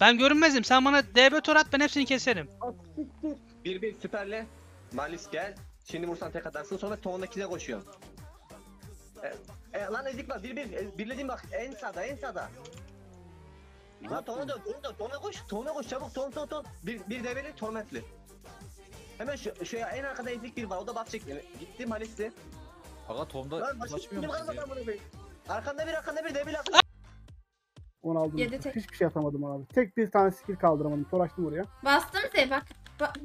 Ben görünmezim. Sen bana DB tor at, ben hepsini keserim. Bir bir süperle. Malis gel. Şimdi vursan tek atarsın, sonra tondakine koşuyorum. Lan ezik bak, bir bir. Birledim bak, en sağda, en sağda. Lan tona dön, tona koş, tona koş çabuk, ton. Bir DB'li, tormentli. Hemen şu en arkada ezik bir var, o da bak çekti. Gitti Malis'li. Aga Tom'da ulaşmıyor musun? Arkanda bir DB'li akıllı. 7 tek. Hiçbir şey yapamadım abi. Tek bir tane skill kaldıramadım. Toraştım oraya. Bastım size bak.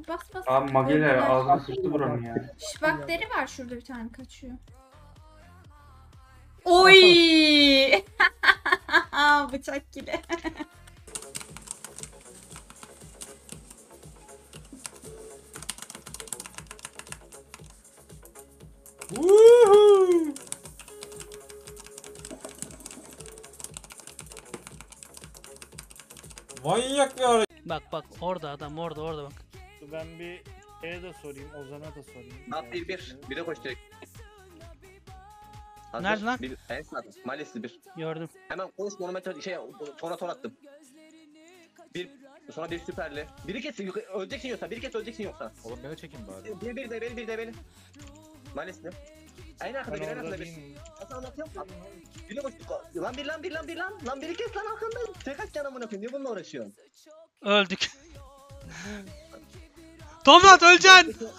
Bas. Abi Magile ağzına sıçtı buranın ya. Şş, bak deri var şurada, bir tane kaçıyor. Oy! Bıçak gibi. Manyak bir hareket. Bak orada adam, orada bak. Ben bir şeye de sorayım, Ozan'a da sorayım. Bak bir de koş direkt. Nerede lan? En sağda, Malisli bir. Gördüm. Hemen koş, monumental sonra ton attım. Sonra bir süperli. Biri kesin, öleceksin yoksa, Oğlum beni çekin bari. Bir de beni. Malisli. En arkada bir. Nasıl anlatıyorum? Biri koş. Lan biri kes lan arkamdan. Tek at canımı yapayım, niye bununla uğraşıyorsun? Öldük. Tomlat öleceksin.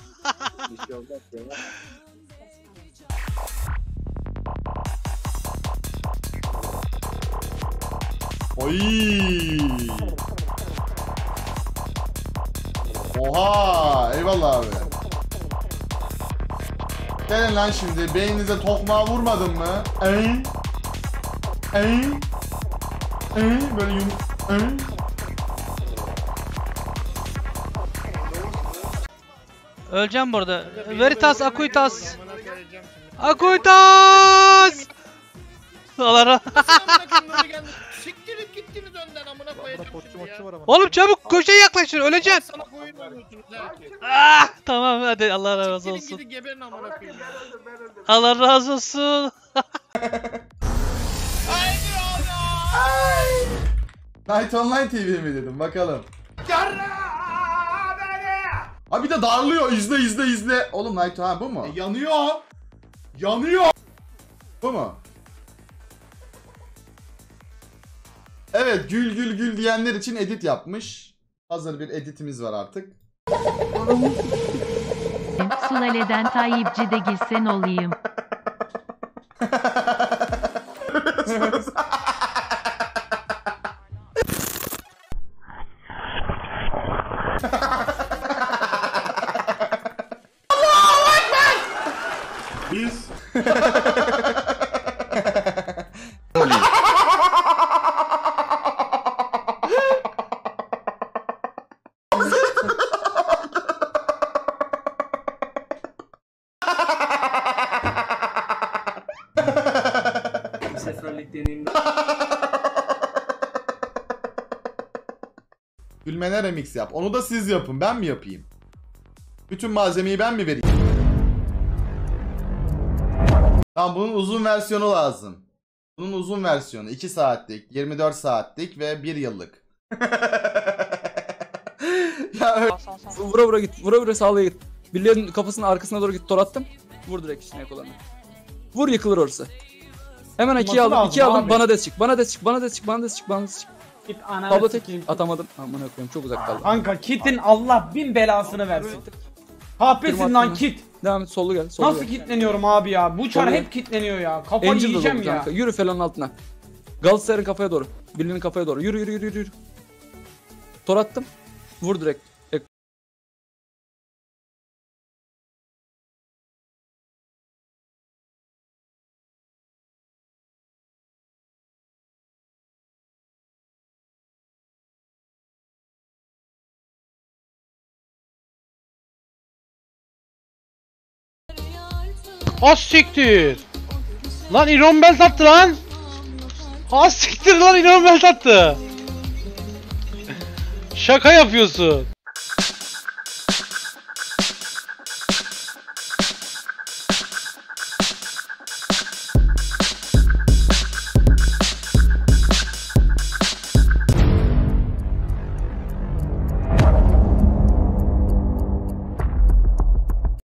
Bir şey olmaz ya. Oyyyyy. Oha, eyvallah abi. Gelin lan şimdi, beyninize tokmağı vurmadın mı? Böyle öleceğim burada. Veritas Aequitas. Aequitas! Salara. Siktirip gittiniz önden, amına koyacağım şimdi ya. Oğlum çabuk köşeye yaklaşın, öleceksin. Tamam hadi, Allah razı olsun. Siktirin gidi, geberin amına koyayım. Allah razı olsun. Haydi oğlum. Knight Online TV mi dedim bakalım. Abi bir de darlıyor, izle. Oğlum Knight, ha bu mu? Yanıyor. Bu mu? Evet, gül diyenler için edit yapmış. Hazır bir editimiz var artık. Sulaleden Tayyipçi de girsen olayım. Biz Gülmene remix yap. Onu da siz yapın. Ben mi yapayım? Bütün malzemeyi ben mi vereyim? Tamam, bunun uzun versiyonu lazım. 2 saatlik, 24 saatlik ve 1 yıllık. Ya vura git. Vura sağlaya git. Birilerinin kafasının arkasına doğru git. Tor attım. Vur direkt içine kolanı. Vur, yıkılır orası. Hemen 2'yi aldım. 2'yi aldım. Bana des çık. Git ana. Tablo tek atamadım. Aman koyayım, çok uzak kaldı. Kanka kitin Allah bin belasını versin. HP'sin lan kit. Devam et, solu gel. Nasıl kitleniyorum abi ya? Bu çar hep kitleniyor ya. Kafayı yiyeceğim ya. Kanka. Yürü falan altına. Galatasaray'ın kafaya doğru. Birinin kafaya doğru. Yürü. Tor attım. Vur direkt. Az siktir. Lan Iron Bell sattı lan. Az siktir lan, Iron Bell sattı. Şaka yapıyorsun.